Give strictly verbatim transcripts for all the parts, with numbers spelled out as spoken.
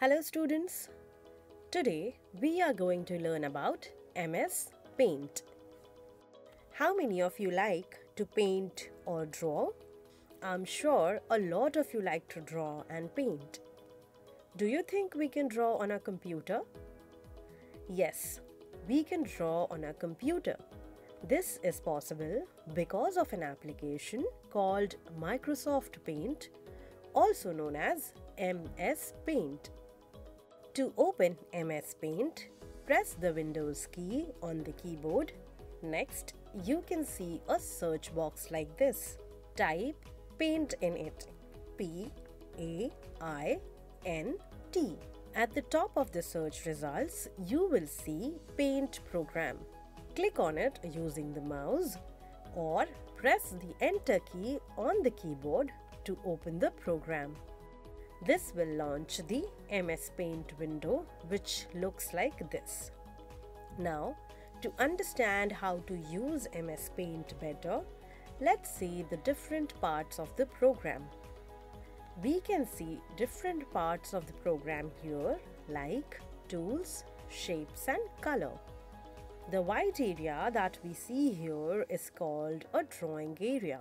Hello students, today we are going to learn about M S Paint. How many of you like to paint or draw? I'm sure a lot of you like to draw and paint. Do you think we can draw on a computer? Yes, we can draw on a computer. This is possible because of an application called Microsoft Paint, also known as M S Paint. To open M S Paint, press the Windows key on the keyboard. Next, you can see a search box like this. Type Paint in it. P A I N T. At the top of the search results, you will see Paint Program. Click on it using the mouse or press the Enter key on the keyboard to open the program. This will launch the M S Paint window, which looks like this. Now, to understand how to use M S Paint better, let's see the different parts of the program. We can see different parts of the program here, like tools, shapes and color. The white area that we see here is called a drawing area.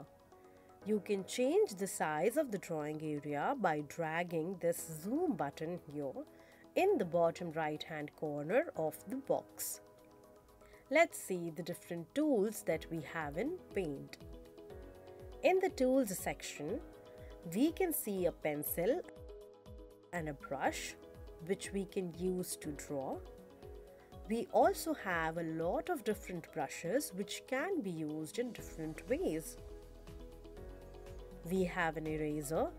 You can change the size of the drawing area by dragging this zoom button here in the bottom right hand corner of the box. Let's see the different tools that we have in Paint. In the tools section, we can see a pencil and a brush which we can use to draw. We also have a lot of different brushes which can be used in different ways. We have an eraser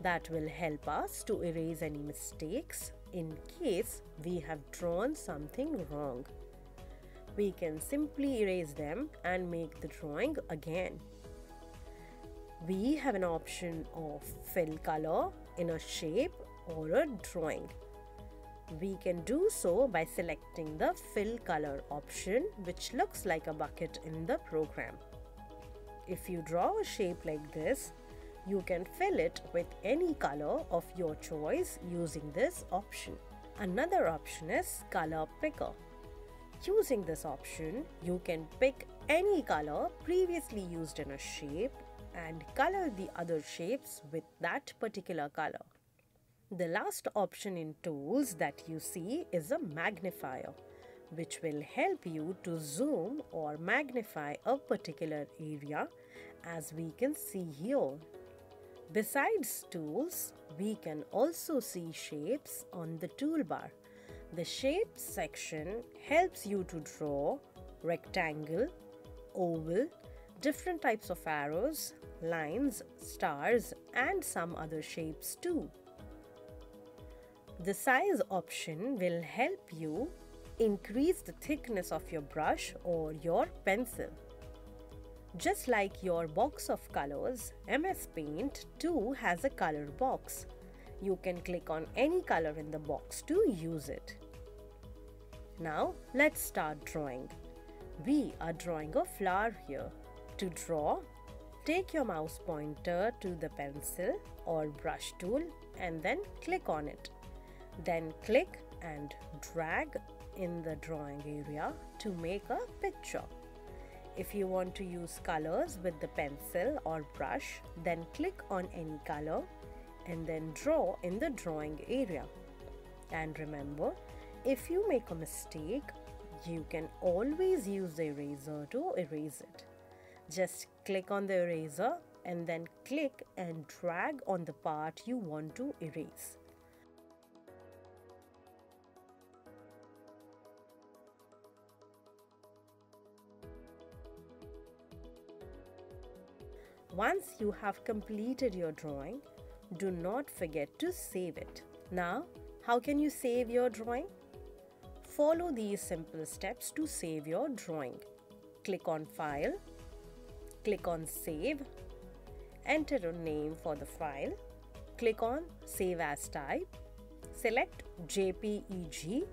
that will help us to erase any mistakes in case we have drawn something wrong. We can simply erase them and make the drawing again. We have an option of fill color in a shape or a drawing. We can do so by selecting the fill color option, which looks like a bucket in the program. If you draw a shape like this, you can fill it with any color of your choice using this option. Another option is color picker. Using this option, you can pick any color previously used in a shape and color the other shapes with that particular color. The last option in tools that you see is a magnifier, which will help you to zoom or magnify a particular area, as we can see here. Besides tools, we can also see shapes on the toolbar. The shapes section helps you to draw rectangle, oval, different types of arrows, lines, stars, and some other shapes too. The size option will help you increase the thickness of your brush or your pencil. Just like your box of colors, M S Paint too has a color box. You can click on any color in the box to use it. Now let's start drawing. We are drawing a flower here. To draw, take your mouse pointer to the pencil or brush tool and then click on it. Then click and drag in the drawing area to make a picture. If you want to use colors with the pencil or brush, then click on any color and then draw in the drawing area. And remember, if you make a mistake, you can always use the eraser to erase it. Just click on the eraser and then click and drag on the part you want to erase. Once you have completed your drawing, do not forget to save it. Now, how can you save your drawing? Follow these simple steps to save your drawing. Click on File, click on Save, enter a name for the file, click on Save as Type, select J P E G,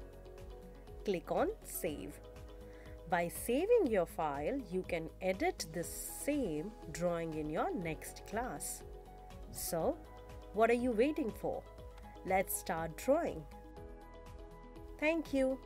click on Save. By saving your file, you can edit the same drawing in your next class. So, what are you waiting for? Let's start drawing. Thank you.